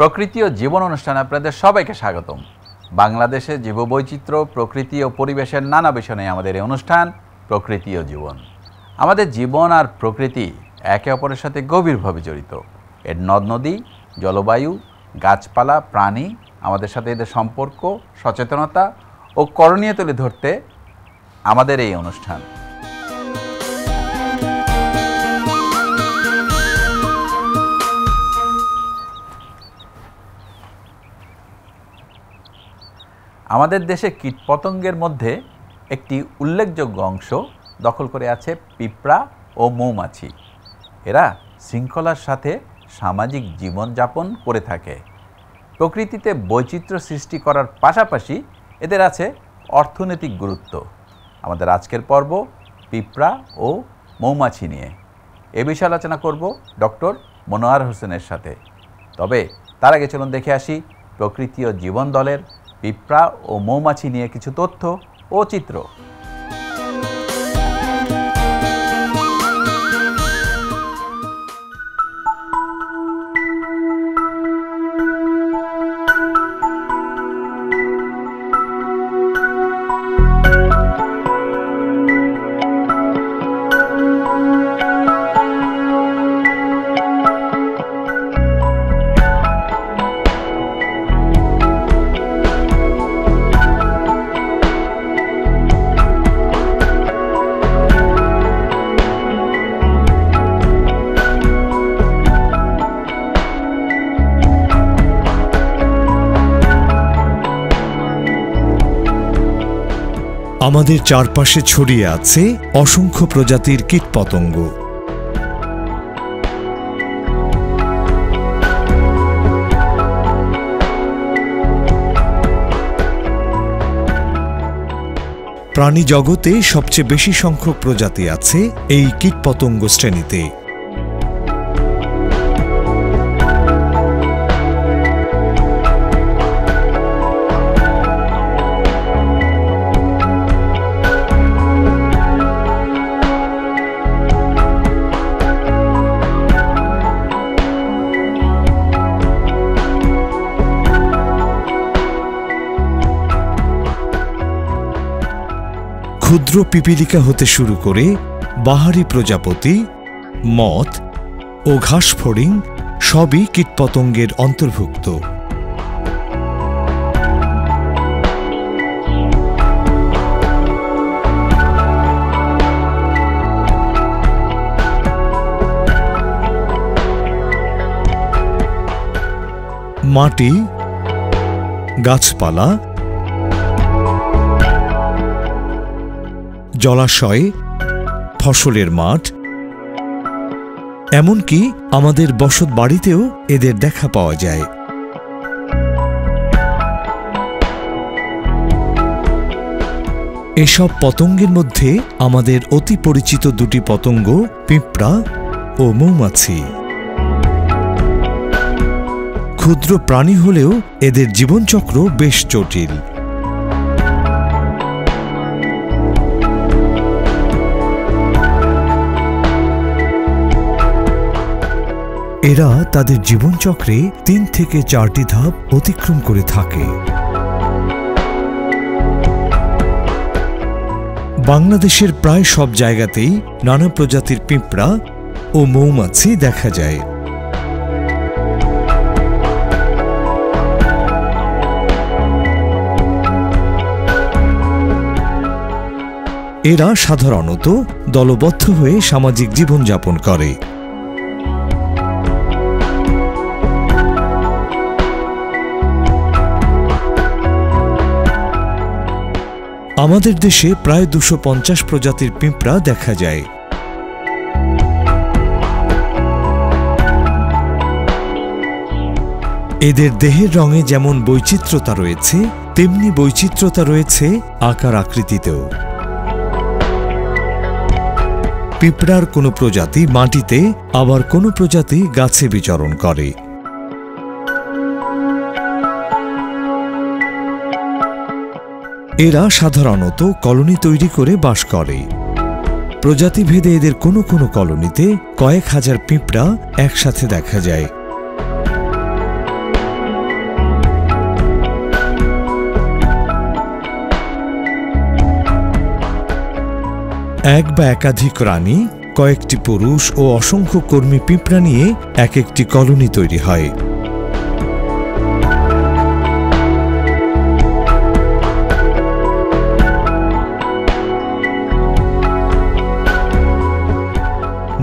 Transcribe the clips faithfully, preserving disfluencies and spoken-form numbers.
प्रकृति और जीवन अनुष्ठान आपनादेर सबाइके स्वागतम। बांग्लादेशे जीवबैचित्र्य प्रकृति और परिवेशेर नाना विषय निये आमादेर एई अनुष्ठान प्रकृति और जीवन। आमादेर जीवन और प्रकृति एके अपरेर साथे गभीरभावे जड़ित। एर नद नदी जलवायु गाछपाला प्राणी आमादेर साथे एदेर सम्पर्क सचेतनता और करणीय तुले धरते आमादेर एई अनुष्ठान। आमादेर देशे कीटपतंगेर मध्य एकटी उल्लेखयोग्य अंश दखल करे आछे पिपड़ा और मौमाछी। एरा श्रृंखलार साथे सामाजिक जीवन यापन करे थाके। प्रकृतिते वैचित्र्य सृष्टि करार पाशापाशि एदेर आछे अर्थनैतिक गुरुत्व। आमादेर आजकेर पर्व पिपड़ा और मौमाछी निये ए विषये आलोचना करब डॉक्टर मनोहर होसेनेर साथे। तबे तार आगे चलुन देखे आसि प्रकृति और जीवन दलेर पिपड़ा और मौमाछी निये किछु तथ्य और चित्र। আমাদের চারপাশে ছড়িয়ে আছে অসংখ্য প্রজাতির কীটপতঙ্গ। প্রাণী জগতে সবচেয়ে বেশি সংখ্যক প্রজাতি আছে এই কীটপতঙ্গ শ্রেণীতে। ক্ষুদ্র পিপিলিকা হতে শুরু করে বাহারি প্রজাপতি, মথ ও ঘাসফড়িং সবই কীটপতঙ্গের অন্তর্ভুক্ত। মাটি, গাছপালা, জলাশয়, ফসলের মাঠ, এমনকি আমাদের বসত বাড়িতেও এদের দেখা পাওয়া যায়। এসব পতঙ্গের মধ্যে আমাদের অতি পরিচিত দুটি পতঙ্গ পিঁপড়া ও মৌমাছি। ক্ষুদ্র প্রাণী হলেও এদের জীবনচক্র বেশ জটিল। এরা তাদের জীবনচক্রে তিন থেকে চারটি ধাপ অতিক্রম করে থাকে। বাংলাদেশের প্রায় সব জায়গাতেই নানা প্রজাতির পিঁপড়া ও মৌমাছি দেখা যায়। এরা সাধারণত দলবদ্ধ হয়ে সামাজিক জীবনযাপন করে। আমাদের দেশে প্রায় দুশো পঞ্চাশ প্রজাতির পিঁপড়া দেখা যায়। এদের দেহের রঙে যেমন বৈচিত্র্যতা রয়েছে তেমনি বৈচিত্র্যতা রয়েছে আকার আকৃতিতেও। পিঁপড়ার কোনো প্রজাতি মাটিতে, আবার কোনো প্রজাতি গাছে বিচরণ করে। এরা সাধারণত কলোনি তৈরি করে বাস করে। প্রজাতিভেদে এদের কোনো কোনো কলোনিতে কয়েক হাজার পিঁপড়া একসাথে দেখা যায়। এক বা একাধিক রানী, কয়েকটি পুরুষ ও অসংখ্য কর্মী পিঁপড়া নিয়ে এক একটি কলোনি তৈরি হয়।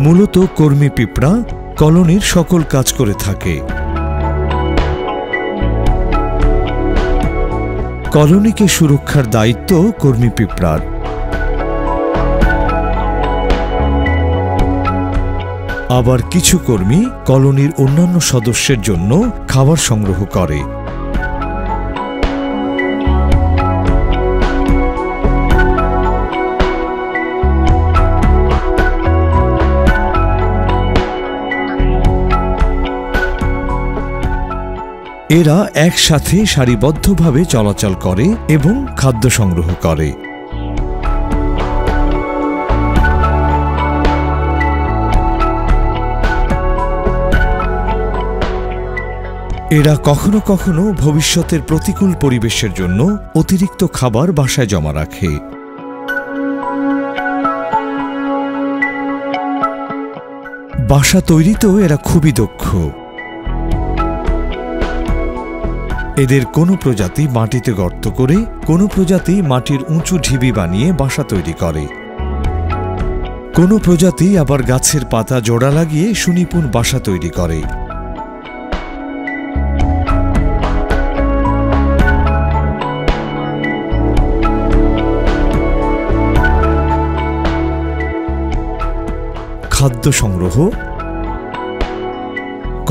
মূলত কর্মী পিঁপড়া কলোনির সকল কাজ করে থাকে। কলোনিকে সুরক্ষার দায়িত্ব কর্মী পিঁপড়ার। আবার কিছু কর্মী কলোনির অন্যান্য সদস্যের জন্য খাবার সংগ্রহ করে। এরা একসাথে সারিবদ্ধভাবে চলাচল করে এবং খাদ্য সংগ্রহ করে। এরা কখনো কখনো ভবিষ্যতের প্রতিকূল পরিবেশের জন্য অতিরিক্ত খাবার বাসায় জমা রাখে। বাসা তৈরিতেও এরা খুবই দক্ষ। এদের কোনো প্রজাতি মাটিতে গর্ত করে, কোনো প্রজাতি মাটির উঁচু ঢিবি বানিয়ে বাসা তৈরি করে। কোনো প্রজাতি আবার গাছের পাতা জোড়া লাগিয়ে সুনিপুণ বাসা তৈরি করে। খাদ্য সংগ্রহ,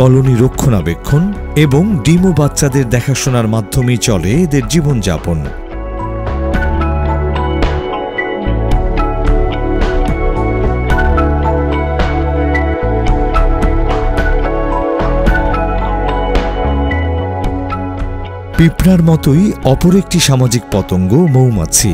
কলোনি রক্ষণাবেক্ষণ এবং ডিম ও বাচ্চাদের দেখাশোনার মাধ্যমেই চলে এদের জীবনযাপন। পিঁপড়ার মতোই অপর একটি সামাজিক পতঙ্গ মৌমাছি।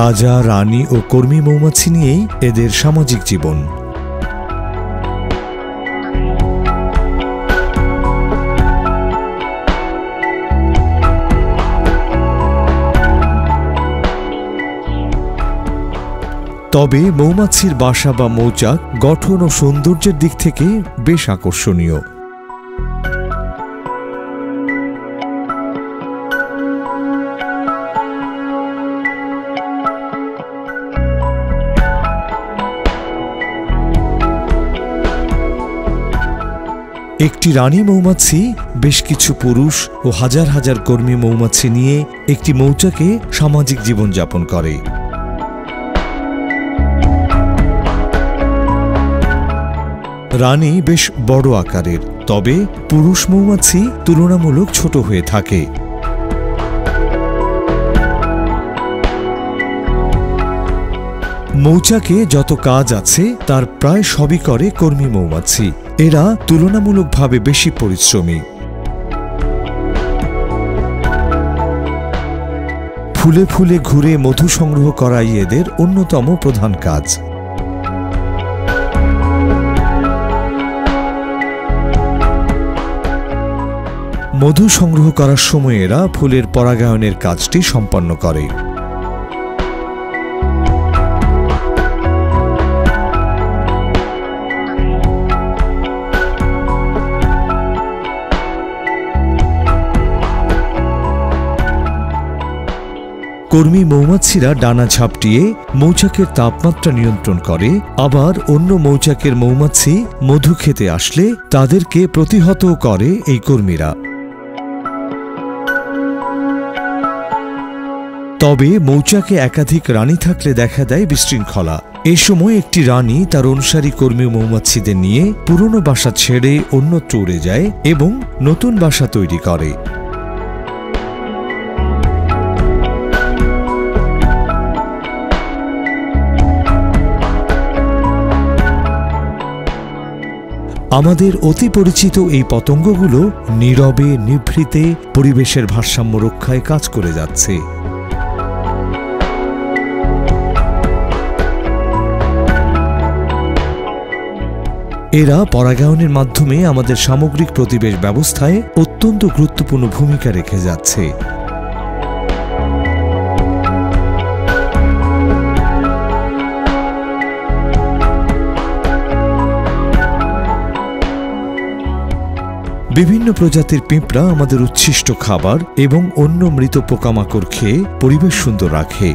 রাজা, রানী ও কর্মী মৌমাছি নিয়েই এদের সামাজিক জীবন। তবে মৌমাছির বাসা বা মৌচাক গঠন ও সৌন্দর্যের দিক থেকে বেশ আকর্ষণীয়। একটি রানী মৌমাছি বেশ কিছু পুরুষ ও হাজার হাজার কর্মী মৌমাছি নিয়ে একটি মৌচাকে সামাজিক জীবনযাপন করে। রানী বেশ বড় আকারের, তবে পুরুষ মৌমাছি তুলনামূলক ছোট হয়ে থাকে। মৌচাকে যত কাজ আছে তার প্রায় সবই করে কর্মী মৌমাছি। এরা তুলনামূলকভাবে বেশি পরিশ্রমী। ফুলে ফুলে ঘুরে মধু সংগ্রহ করাই এদের অন্যতম প্রধান কাজ। মধু সংগ্রহ করার সময় এরা ফুলের পরাগায়নের কাজটি সম্পন্ন করে। কর্মী মৌমাছিরা ডানা ঝাপটিয়ে মৌচাকের তাপমাত্রা নিয়ন্ত্রণ করে। আবার অন্য মৌচাকের মৌমাছি মধু খেতে আসলে তাদেরকে প্রতিহত করে এই কর্মীরা। তবে মৌচাকে একাধিক রানী থাকলে দেখা দেয় বিশৃঙ্খলা। এই সময় একটি রানী তার অনুসারী কর্মী মৌমাছিদের নিয়ে পুরনো বাসা ছেড়ে অন্যত্র উড়ে যায় এবং নতুন বাসা তৈরি করে। আমাদের অতি পরিচিত এই পতঙ্গগুলো নীরবে নিভৃতে পরিবেশের ভারসাম্য রক্ষায় কাজ করে যাচ্ছে। এরা পরাগায়নের মাধ্যমে আমাদের সামগ্রিক প্রতিবেশ ব্যবস্থায় অত্যন্ত গুরুত্বপূর্ণ ভূমিকা রেখে যাচ্ছে। বিভিন্ন প্রজাতির পিঁপড়া আমাদের উচ্ছিষ্ট খাবার এবং অন্য মৃত পোকামাকড় খেয়ে পরিবেশ সুন্দর রাখে।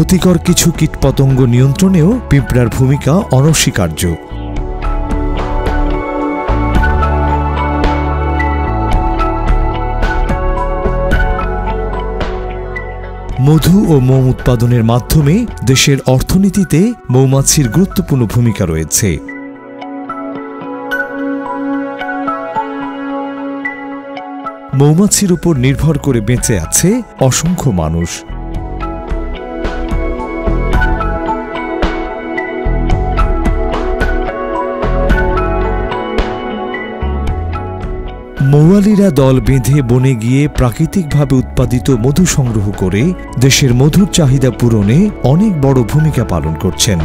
ক্ষতিকর কিছু কীটপতঙ্গ নিয়ন্ত্রণেও পিঁপড়ার ভূমিকা অনস্বীকার্য। মধু ও মোম উৎপাদনের মাধ্যমে দেশের অর্থনীতিতে মৌমাছির গুরুত্বপূর্ণ ভূমিকা রয়েছে। মৌমাছির উপর নির্ভর করে বেঁচে আছে অসংখ্য মানুষ। মৌয়ালিরা দল বেঁধে বনে গিয়ে প্রাকৃতিকভাবে উৎপাদিত মধু সংগ্রহ করে দেশের মধুর চাহিদা পূরণে অনেক বড় ভূমিকা পালন করছেন।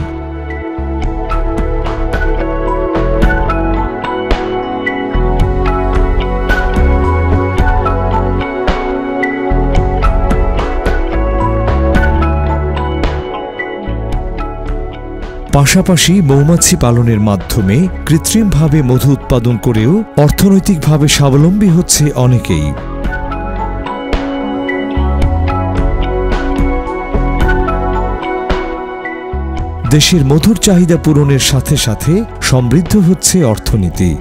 পাশাপাশি মৌমাছি পালনের মাধ্যমে কৃত্রিমভাবে মধু উৎপাদন করেও অর্থনৈতিকভাবে স্বাবলম্বী হচ্ছে অনেকেই। দেশের মধুর চাহিদা পূরণের সাথে সাথে সমৃদ্ধ হচ্ছে অর্থনীতি।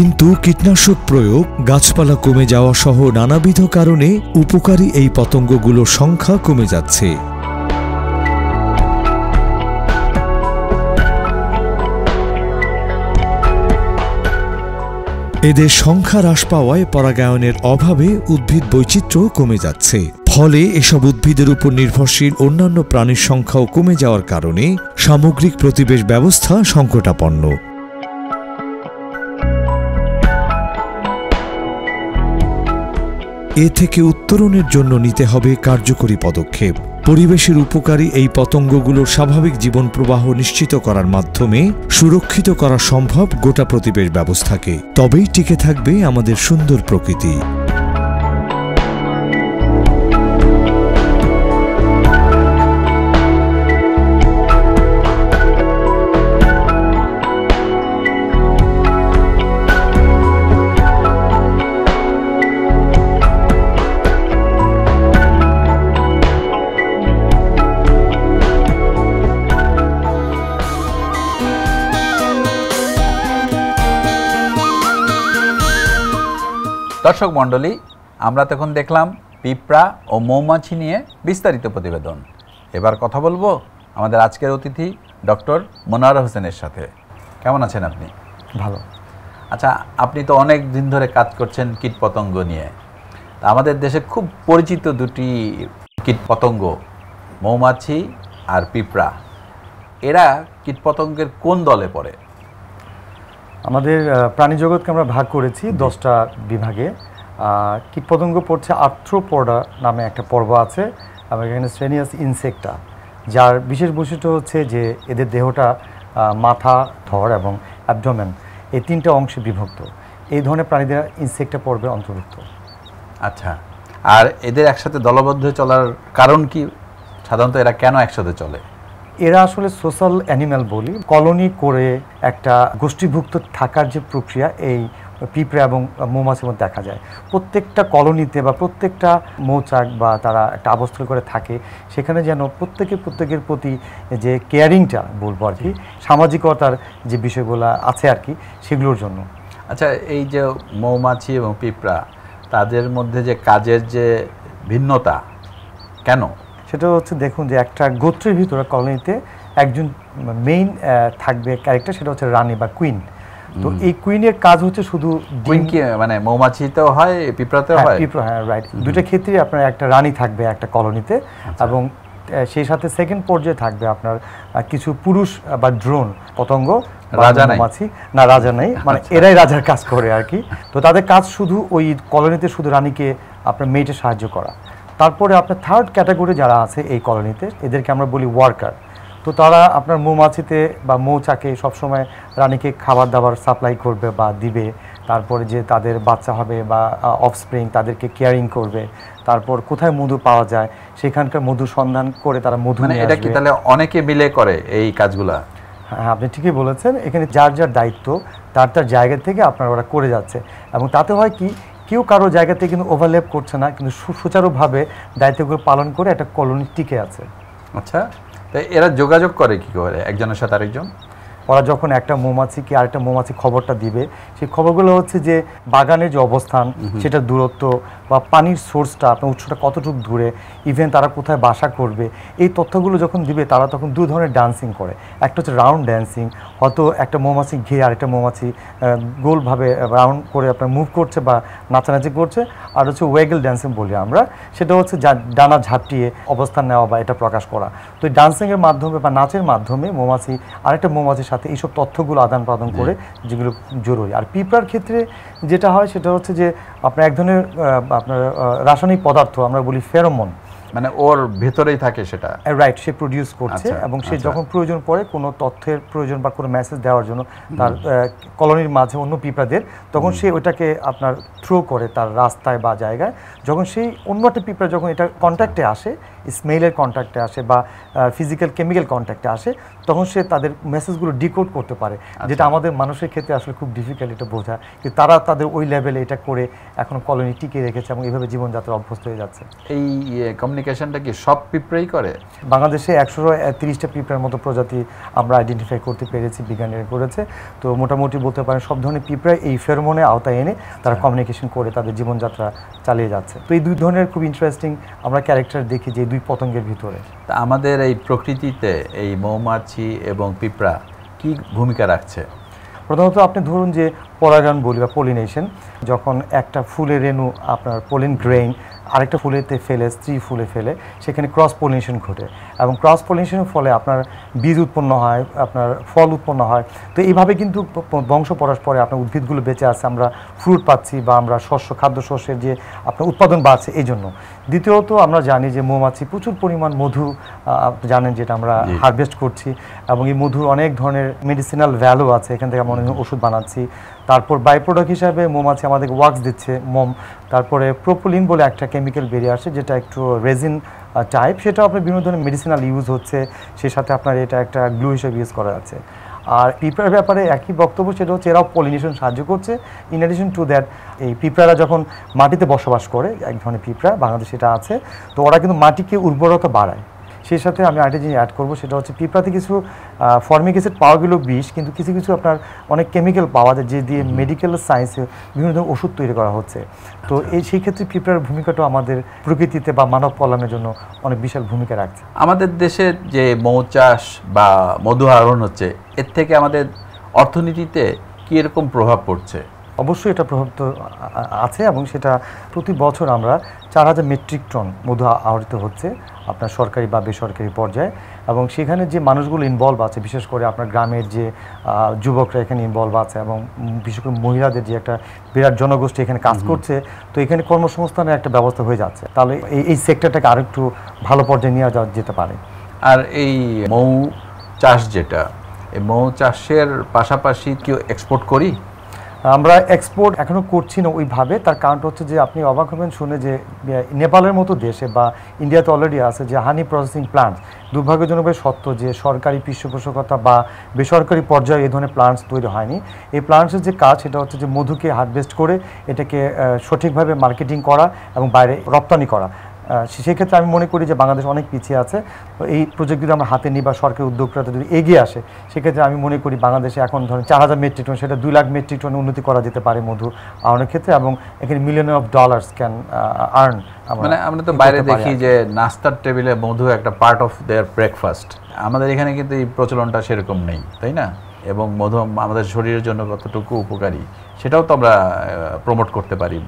কিন্তু কীটনাশক প্রয়োগ, গাছপালা কমে যাওয়া সহ নানাবিধ কারণে উপকারী এই পতঙ্গগুলোর সংখ্যা কমে যাচ্ছে। এদের সংখ্যা হ্রাস পাওয়ায় পরাগায়নের অভাবে উদ্ভিদ বৈচিত্র্য কমে যাচ্ছে। ফলে এসব উদ্ভিদের উপর নির্ভরশীল অন্যান্য প্রাণীর সংখ্যাও কমে যাওয়ার কারণে সামগ্রিক প্রতিবেশ ব্যবস্থা সংকটাপন্ন। এ থেকে উত্তরণের জন্য নিতে হবে কার্যকরী পদক্ষেপ। পরিবেশের উপকারী এই পতঙ্গগুলোর স্বাভাবিক জীবন প্রবাহ নিশ্চিত করার মাধ্যমে সুরক্ষিত করা সম্ভব গোটা প্রতিবেশ ব্যবস্থাকে। তবেই টিকে থাকবে আমাদের সুন্দর প্রকৃতি। দর্শক মণ্ডলী, আমরা তখন দেখলাম পিঁপড়া ও মৌমাছি নিয়ে বিস্তারিত প্রতিবেদন। এবার কথা বলবো আমাদের আজকের অতিথি ডক্টর মোনারা হোসেনের সাথে। কেমন আছেন আপনি? ভালো। আচ্ছা, আপনি তো অনেক দিন ধরে কাজ করছেন কীটপতঙ্গ নিয়ে। তা আমাদের দেশে খুব পরিচিত দুটি কীটপতঙ্গ, মৌমাছি আর পিঁপড়া, এরা কীটপতঙ্গের কোন দলে পড়ে? আমাদের প্রাণী জগৎকে আমরা ভাগ করেছি দশটা বিভাগে। কীটপতঙ্গ পড়ছে আর্থ্রোপডা নামে একটা পর্ব আছে, এবং এখানে শ্রেণিয়াস ইনসেক্টা, যার বিশেষ বৈশিষ্ট্য হচ্ছে যে এদের দেহটা মাথা, ধর এবং অ্যাবডোমেন এই তিনটা অংশে বিভক্ত। এই ধরনের প্রাণীদের ইনসেক্টা পর্বে অন্তর্ভুক্ত। আচ্ছা, আর এদের একসাথে দলবদ্ধ চলার কারণ কি? সাধারণত এরা কেন একসাথে চলে? এরা আসলে সোশ্যাল অ্যানিম্যাল বলি। কলোনি করে একটা গোষ্ঠীভুক্ত থাকার যে প্রক্রিয়া, এই পিঁপড়া এবং মৌমাছির মধ্যে দেখা যায়। প্রত্যেকটা কলোনিতে বা প্রত্যেকটা মৌচাক বা তারা একটা আবাসস্থল করে থাকে, সেখানে যেন প্রত্যেকে প্রত্যেকের প্রতি যে কেয়ারিংটা বলবো আর কি, সামাজিকতার যে বিষয়গুলো আছে আর কি, সেগুলোর জন্য। আচ্ছা এই যে মৌমাছি এবং পিঁপড়া তাদের মধ্যে যে কাজের যে ভিন্নতা কেন? সেটা হচ্ছে দেখুন যে একটা গোত্রের ভিতরে কলোনিতে একজন মেইন থাকবে ক্যারেক্টার, সেটা হচ্ছে রানী বা কুইন। তো এই কুইনের কাজ হচ্ছে শুধু ডিম, মানে মৌমাছিতেও হয় পিঁপড়াতেও হয়, পিঁপড়া হ্যাঁ রাইট, দুটো ক্ষেত্রে আপনার একটা রানী থাকবে একটা কলোনিতে, এবং সেই সাথে সেকেন্ড পর্যায়ে থাকবে আপনার কিছু পুরুষ বা ড্রোন পতঙ্গ। রাজা মৌমাছি না, রাজা নাই, মানে এরাই রাজার কাজ করে আর কি। তো তাদের কাজ শুধু ওই কলোনিতে শুধু রানীকে আপনার মেয়েটে সাহায্য করা। তারপরে আপনার থার্ড ক্যাটাগরি যারা আছে এই কলোনিতে, এদেরকে আমরা বলি ওয়ার্কার। তো তারা আপনার মৌমাছিতে বা মৌচাকে সবসময় রানীকে খাবার দাবার সাপ্লাই করবে বা দিবে, তারপরে যে তাদের বাচ্চা হবে বা অফস্প্রিং তাদেরকে কেয়ারিং করবে, তারপর কোথায় মধু পাওয়া যায় সেখানকার মধু সন্ধান করে তারা মধু। এটা কি তাহলে অনেকে মিলে করে এই কাজগুলা? হ্যাঁ আপনি ঠিকই বলেছেন, এখানে যার যার দায়িত্ব তার তার জায়গা থেকে আপনার ওরা করে যাচ্ছে, এবং তাতে হয় কি কেউ কারো জায়গাতে কিন্তু ওভারল্যাপ করছে না, কিন্তু সুচারুভাবে দায়িত্বগুলো পালন করে একটা কলোনি টিকে আছে। আচ্ছা তাই এরা যোগাযোগ করে কি করে একজনের সাথে আরেকজন? ওরা যখন একটা মৌমাছিকে আরেকটা মৌমাছি খবরটা দিবে, সেই খবরগুলো হচ্ছে যে বাগানের যে অবস্থান সেটা দূরত্ব বা পানির সোর্সটা আপনার উৎসটা কতটুকু দূরে, ইভেন তারা কোথায় বাসা করবে, এই তথ্যগুলো যখন দিবে তারা তখন দু ধরনের ডান্সিং করে। একটা হচ্ছে রাউন্ড ডান্সিং, হয়তো একটা মৌমাছি ঘিরে আরেকটা মৌমাছি গোলভাবে রাউন্ড করে আপনার মুভ করছে বা নাচানাচি করছে, আর হচ্ছে ওয়েগেল ডান্সিং বলি আমরা, সেটা হচ্ছে ডানা ঝাপটিয়ে অবস্থান নেওয়া বা এটা প্রকাশ করা। তো এই ডান্সিংয়ের মাধ্যমে বা নাচের মাধ্যমে মৌমাছি আরেকটা মৌমাছির সাথে এইসব তথ্যগুলো আদান প্রদান করে, যেগুলো জরুরি। আর পিঁপড়ার ক্ষেত্রে যেটা হয় সেটা হচ্ছে যে আপনার এক ধরনের আপনার রাসায়নিক পদার্থ আমরা বলি ফেরোমন, মানে ওর ভেতরেই থাকে সেটা রাইট, সে প্রডিউস করছে, এবং সে যখন প্রয়োজন পড়ে কোনো তথ্যের প্রয়োজন বা কোনো মেসেজ দেওয়ার জন্য তার কলোনির মাঝে অন্য পিঁপড়াদের, তখন সে ওটাকে আপনার থ্রো করে তার রাস্তায় বা জায়গায়। যখন সেই অন্য একটা পিঁপড়া যখন এটা কন্ট্যাক্টে আসে, স্মেলের কন্ট্যাক্টে আসে বা ফিজিক্যাল কেমিক্যাল কন্ট্যাক্টে আসে, তখন সে তাদের মেসেজগুলো ডিকোড করতে পারে, যেটা আমাদের মানুষের ক্ষেত্রে আসলে খুব ডিফিকাল্ট এটা বোঝা, কিন্তু তারা তাদের ওই লেভেলে এটা করে এখন কলোনি টিকে রেখেছে এবং এইভাবে জীবনযাত্রা অভ্যস্ত হয়ে যাচ্ছে। এই কমিউনিকেশনটা কি সব পিঁপড়াই করে? বাংলাদেশে একশো তিরিশটা পিঁপড়ার মতো প্রজাতি আমরা আইডেন্টিফাই করতে পেরেছি, বিজ্ঞানীরা করেছে। তো মোটামুটি বলতে পারেন সব ধরনের পিঁপড়াই এই ফেরোমনে আওতায় এনে তারা কমিউনিকেশন করে তাদের জীবনযাত্রা চালিয়ে যাচ্ছে। তো এই দুই ধরনের খুব ইন্টারেস্টিং আমরা ক্যারেক্টার দেখি যে দুই পতঙ্গের ভিতরে। তা আমাদের এই প্রকৃতিতে এই মৌমাছি এবং পিঁপড়া কি ভূমিকা রাখছে? প্রধানত আপনি ধরুন যে পরাগায়ন বলি বা পলিনেশন, যখন একটা ফুলের রেণু আপনার পোলিন গ্রেইন আরেকটা ফুলেতে ফেলে, স্ত্রী ফুলে ফেলে, সেখানে ক্রস পলিনেশন ঘটে, এবং ক্রস পলিনেশনের ফলে আপনার বীজ উৎপন্ন হয়, আপনার ফল উৎপন্ন হয়। তো এইভাবে কিন্তু বংশ পরস্পরে আপনার উদ্ভিদগুলো বেঁচে আছে, আমরা ফ্রুট পাচ্ছি বা আমরা শস্য খাদ্যশস্যের যে আপনার উৎপাদন বাড়ছে এই জন্য। দ্বিতীয়ত আমরা জানি যে মৌমাছি প্রচুর পরিমাণ মধু জানেন যেটা আমরা হারভেস্ট করছি, এবং এই মধুর অনেক ধরনের মেডিসিনাল ভ্যালু আছে, এখান থেকে আমরা অনেক ওষুধ বানাচ্ছি। তারপর বাই প্রোডাক্ট হিসাবে মৌমাছি আমাদেরকে ওয়াক্স দিচ্ছে, মোম। তারপরে প্রোপোলিন বলে একটা কেমিক্যাল বেরিয়ে আসে যেটা একটু রেজিন টাইপ, সেটা আপনার বিভিন্ন ধরনের মেডিসিনাল ইউজ হচ্ছে, সেই সাথে আপনার এটা একটা গ্লু হিসেবে ইউজ করা যাচ্ছে। আর পিঁপড়ার ব্যাপারে একই বক্তব্য, সেটা হচ্ছে এরাও পলিনেশন সাহায্য করছে। ইন অ্যাডিশন টু দ্যাট, এই পিঁপড়ারা যখন মাটিতে বসবাস করে, এক ধরনের পিঁপড়া বাংলাদেশে এটা আছে, তো ওরা কিন্তু মাটিকে উর্বরতা বাড়ায়। সেই সাথে আমি আরেকটা জিনিস অ্যাড করবো, সেটা হচ্ছে পিঁপড়াতে কিছু ফর্মিক অ্যাসিড পাওয়া গেলেও বিষ, কিন্তু কিছু কিছু আপনার অনেক কেমিক্যাল পাওয়া যায় যে দিয়ে মেডিকেল সায়েন্সে বিভিন্ন ধরনের ওষুধ তৈরি করা হচ্ছে। তো এই সেই ক্ষেত্রে পিঁপড়ার ভূমিকাটাও আমাদের প্রকৃতিতে বা মানব কল্যাণের জন্য অনেক বিশাল ভূমিকা রাখছে। আমাদের দেশে যে মৌচাষ বা মধু আহরণ হচ্ছে, এর থেকে আমাদের অর্থনীতিতে কী এরকম প্রভাব পড়ছে? অবশ্যই এটা প্রভাব তো আছে, এবং সেটা প্রতি বছর আমরা চার হাজার মেট্রিক টন মধু আহরিত হচ্ছে আপনার সরকারি বা বেসরকারি পর্যায়ে, এবং সেখানে যে মানুষগুলো ইনভলভ আছে, বিশেষ করে আপনার গ্রামের যে যুবকরা এখানে ইনভলভ আছে, এবং বিশেষ করে মহিলাদের যে একটা বিরাট জনগোষ্ঠী এখানে কাজ করছে, তো এখানে কর্মসংস্থানের একটা ব্যবস্থা হয়ে যাচ্ছে। তাহলে এই এই সেক্টরটাকে আরও একটু ভালো পর্যায়ে নিয়ে যাওয়া যেতে পারে। আর এই মৌ চাষ, যেটা এই মৌ চাষের পাশাপাশি কি এক্সপোর্ট করি? আমরা এক্সপোর্ট এখনও করছি না ওইভাবে, তার কারণটা হচ্ছে যে আপনি অবাক হবেন শুনে যে নেপালের মতো দেশে বা ইন্ডিয়াতে অলরেডি আছে যে হানি প্রসেসিং প্লান্টস। দুর্ভাগ্যজনকভাবে সত্য যে সরকারি পৃষ্ঠপোষকতা বা বেসরকারি পর্যায়ে এই ধরনের প্লান্টস তৈরি হয়নি। এই প্লান্টসের যে কাজ সেটা হচ্ছে যে মধুকে হারভেস্ট করে এটাকে সঠিকভাবে মার্কেটিং করা এবং বাইরে রপ্তানি করা, সেই ক্ষেত্রে আমি মনে করি যে বাংলাদেশ অনেক পিছিয়ে আছে। তো এই প্রজেক্ট যদি আমরা হাতে নিই বা সরকারি উদ্যোগটা যদি এগিয়ে আসে, সেক্ষেত্রে আমি মনে করি বাংলাদেশে এখন ধরেন চার হাজার মেট্রিক টন সেটা দুই লাখ মেট্রিক টন উন্নতি করা যেতে পারে মধু আরণের ক্ষেত্রে, এবং এখানে million of dollars can earn. মানে আমরা তো বাইরে দেখি যে নাস্তার টেবিলে মধু একটা পার্ট অফ দেয়ার ব্রেকফাস্ট, আমাদের এখানে কিন্তু এই প্রচলনটা সেরকম নেই, তাই না? এবং মধু আমাদের শরীরের জন্য কতটুকু উপকারী সেটাও তো আমরা প্রমোট করতে পারি।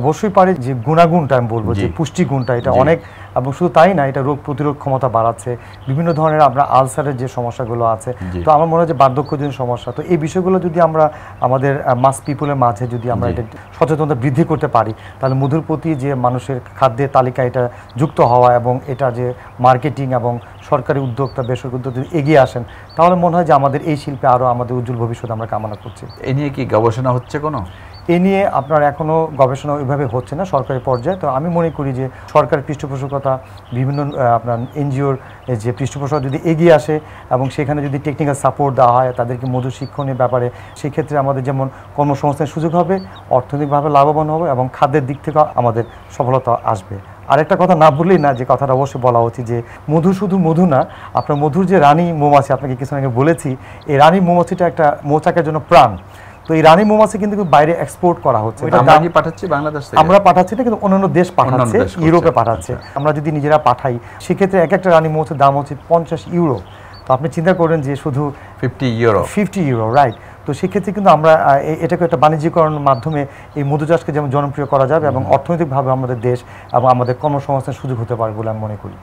অবশ্যই পারে। যে গুণাগুণটা আমি বলবো যে পুষ্টিগুণটা এটা অনেক, এবং শুধু তাই না, এটা রোগ প্রতিরোধ ক্ষমতা বাড়াচ্ছে, বিভিন্ন ধরনের আমরা আলসারের যে সমস্যাগুলো আছে, তো আমার মনে হয় যে বার্ধক্যজনিত সমস্যা, তো এই বিষয়গুলো যদি আমরা আমাদের মাস পিপুলের মাঝে যদি আমরা এটা সচেতনতা বৃদ্ধি করতে পারি, তাহলে মধুর প্রতি যে মানুষের খাদ্যের তালিকা এটা যুক্ত হওয়া এবং এটা যে মার্কেটিং এবং সরকারি উদ্যোক্তা বেসরকারি উদ্যোগ যদি এগিয়ে আসেন, তাহলে মনে হয় যে আমাদের এই শিল্পে আরও আমাদের উজ্জ্বল ভবিষ্যৎ আমরা কামনা করছি। এ নিয়ে কি গবেষণা হচ্ছে কোনো? এ নিয়ে আপনার এখনও গবেষণা ওইভাবে হচ্ছে না সরকারি পর্যায়ে। তো আমি মনে করি যে সরকারের পৃষ্ঠপোষকতা বিভিন্ন আপনার এনজিওর যে পৃষ্ঠপোষকতা যদি এগিয়ে আসে এবং সেখানে যদি টেকনিক্যাল সাপোর্ট দেওয়া হয় তাদেরকে মধু শিক্ষণের ব্যাপারে, সেক্ষেত্রে আমাদের যেমন কর্মসংস্থানের সুযোগ হবে, অর্থনৈতিকভাবে লাভবান হবে এবং খাদ্যের দিক থেকেও আমাদের সফলতা আসবে। আরেকটা কথা না বললেই না, যে কথাটা অবশ্যই বলা উচিত যে মধু শুধু মধু না, আপনার মধুর যে রানী মৌমাছি, আপনাকে কিছুদিন আগে বলেছি, এই রানী মৌমাছিটা একটা মৌচাকের জন্য প্রাণ। তো এই রানী মৌমাছি কিন্তু বাইরে এক্সপোর্ট করা হচ্ছে, আমরা পাঠাচ্ছি না, কিন্তু অন্যান্য দেশ পাঠাচ্ছে, ইউরোপে পাঠাচ্ছে। আমরা যদি নিজেরা পাঠাই, সেক্ষেত্রে এক একটা রানী মৌমাছির দাম হচ্ছে পঞ্চাশ ইউরো। তো আপনি চিন্তা করেন যে শুধু fifty euro fifty euro right. তো সেক্ষেত্রে কিন্তু আমরা এটাকে একটা বাণিজ্যিকরণের মাধ্যমে এই মধুচাষকে যেমন জনপ্রিয় করা যাবে এবং অর্থনৈতিকভাবে আমাদের দেশ এবং আমাদের কর্মসংস্থানের সুযোগ হতে পারে বলে আমি মনে করি।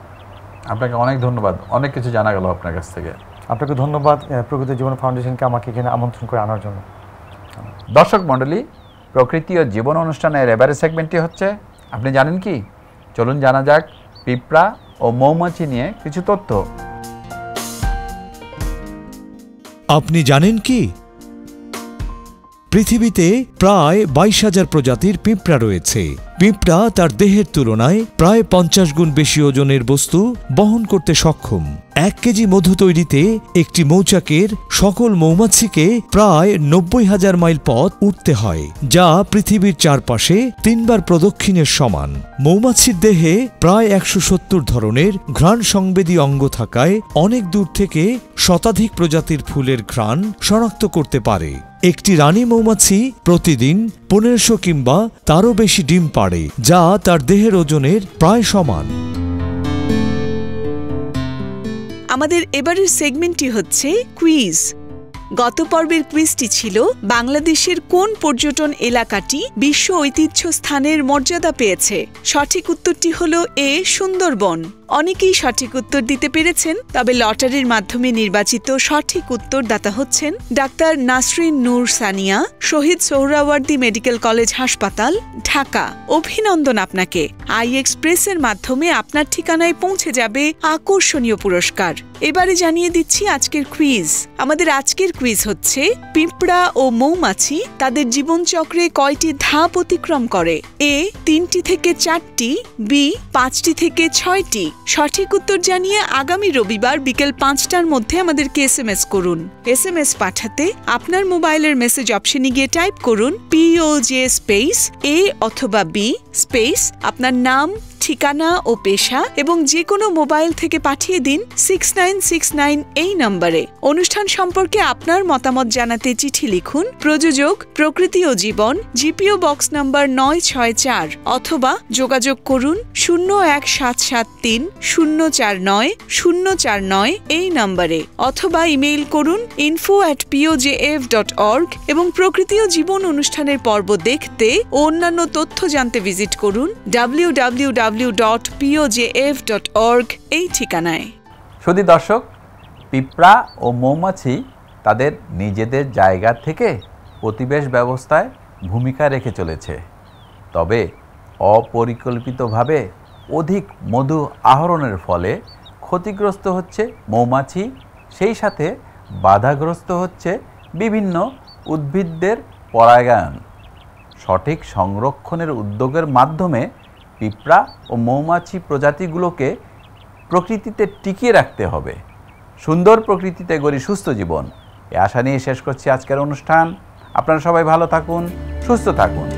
আপনাকে অনেক ধন্যবাদ, অনেক কিছু জানা গেল আপনার কাছ থেকে। আপনাকে ধন্যবাদ প্রকৃতি জীবন ফাউন্ডেশনকে আমাকে এখানে আমন্ত্রণ করে আনার জন্য। দর্শক মণ্ডলী, প্রকৃতি ও জীবন অনুষ্ঠানের এবারের সেগমেন্টটি হচ্ছে আপনি জানেন কি? চলুন জানা যাক পিঁপড়া ও মৌমাছি নিয়ে কিছু তথ্য। আপনি জানেন কি? পৃথিবীতে প্রায় বাইশ হাজার প্রজাতির পিঁপড়া রয়েছে। পিঁপড়া তার দেহের তুলনায় প্রায় পঞ্চাশ গুণ বেশি ওজনের বস্তু বহন করতে সক্ষম। এক কেজি মধু তৈরিতে একটি মৌচাকের সকল মৌমাছিকে প্রায় নব্বই হাজার মাইল পথ উঠতে হয়, যা পৃথিবীর চারপাশে তিনবার প্রদক্ষিণের সমান। মৌমাছির দেহে প্রায় একশো সত্তর ধরনের ঘ্রাণ সংবেদী অঙ্গ থাকায় অনেক দূর থেকে শতাধিক প্রজাতির ফুলের ঘ্রাণ শনাক্ত করতে পারে। একটি রানী মৌমাছি প্রতিদিন পনেরোশো কিংবা তারও বেশি ডিম পাড়ে, যা তার দেহের ওজনের প্রায় সমান। আমাদের এবারের সেগমেন্টটি হচ্ছে কুইজ। গত পর্বের কুইজটি ছিল বাংলাদেশের কোন পর্যটন এলাকাটি বিশ্ব ঐতিহ্য স্থানের মর্যাদা পেয়েছে। সঠিক উত্তরটি হল এ, সুন্দরবন। অনেকেই সঠিক উত্তর দিতে পেরেছেন, তবে লটারির মাধ্যমে নির্বাচিত সঠিক উত্তরদাতা হচ্ছেন doctor Nasrin Noor Sania, Shaheed Suhrawardy medical college হাসপাতাল, ঢাকা। অভিনন্দন আপনাকে। আই এক্সপ্রেসের মাধ্যমে আপনার ঠিকানায় পৌঁছে যাবে আকর্ষণীয় পুরস্কার। এবারে জানিয়ে দিচ্ছি আজকের কুইজ। আমাদের আজকের কুইজ হচ্ছে পিঁপড়া ও মৌমাছি তাদের জীবনচক্রে কয়টি ধাপ অতিক্রম করে? এ, তিনটি থেকে চারটি, বি, পাঁচটি থেকে ছয়টি। সঠিক উত্তর জানিয়ে আগামী রবিবার বিকেল পাঁচটার মধ্যে আমাদেরকে এস এম এস করুন। এস এম এস পাঠাতে আপনার মোবাইলের মেসেজ অপশনে গিয়ে টাইপ করুন পিওজে স্পেস এ অথবা বি স্পেস আপনার নাম, ঠিকানা ও পেশা, এবং যে কোনো মোবাইল থেকে পাঠিয়ে দিন সিক্স নাইন সিক্স নাইন এই নম্বরে। অনুষ্ঠান সম্পর্কে আপনার মতামত জানাতে চিঠি লিখুন প্রযোজক প্রকৃতি ও জীবন, জিপিও বক্স নম্বর নয় ছয় চার, অথবা যোগাযোগ করুন শূন্য এক সাত সাত তিন শূন্য চার নয় শূন্য চার নয় এই নম্বরে, অথবা ইমেইল করুন info at POJF dot org. এবং প্রকৃতি ও জীবন অনুষ্ঠানের পর্ব দেখতে ও অন্যান্য তথ্য জানতে ভিজিট করুন W W W dot POJF dot org এই ঠিকানায়। শুধু দর্শক, পিঁপড়া ও মৌমাছি তাদের নিজেদের জায়গা থেকে প্রতিবেশ ব্যবস্থায় ভূমিকা রেখে চলেছে, তবে অপরিকল্পিতভাবে অধিক মধু আহরণের ফলে ক্ষতিগ্রস্ত হচ্ছে মৌমাছি, সেই সাথে বাধাগ্রস্ত হচ্ছে বিভিন্ন উদ্ভিদদের পরাগায়ন। সঠিক সংরক্ষণের উদ্যোগের মাধ্যমে পিঁপড়া ও মৌমাছি প্রজাতিগুলোকে প্রকৃতিতে টিকিয়ে রাখতে হবে। সুন্দর প্রকৃতিতে গড়ি সুস্থ জীবন, এ আশা নিয়ে শেষ করছি আজকের অনুষ্ঠান। আপনারা সবাই ভালো থাকুন, সুস্থ থাকুন।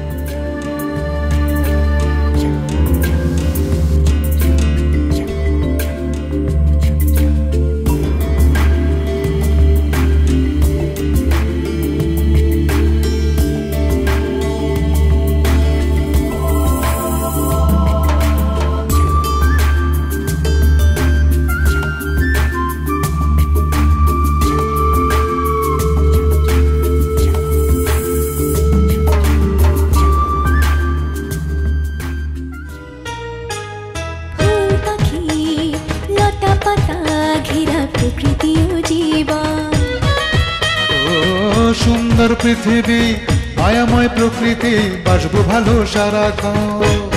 सुंदर पृथ्वी मायामय प्रकृति बासबो भालो साराक्षण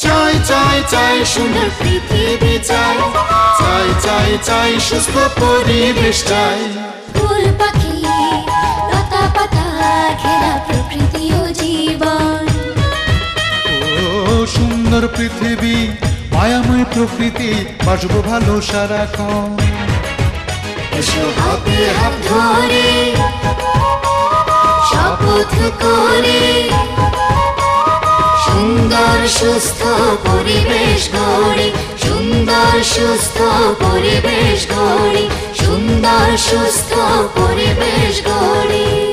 चाय चाय चाय सुंदर पृथ्वी चाय चाय चाय चाय सुस्थ परिवेश चाय फूल पाखी लता पाता घेरा प्रकृति ओ जीवन ओ सुंदर पृथ्वी मायामय प्रकृति बासबो भालो साराक्षण एसो हाथे हाथ धरे शपथ करे सुंदर सुस्थ परिवेश गढ़े सुंदर सुस्थ परिवेश गढ़े सुंदर सुस्थ परिवेश गढ़े।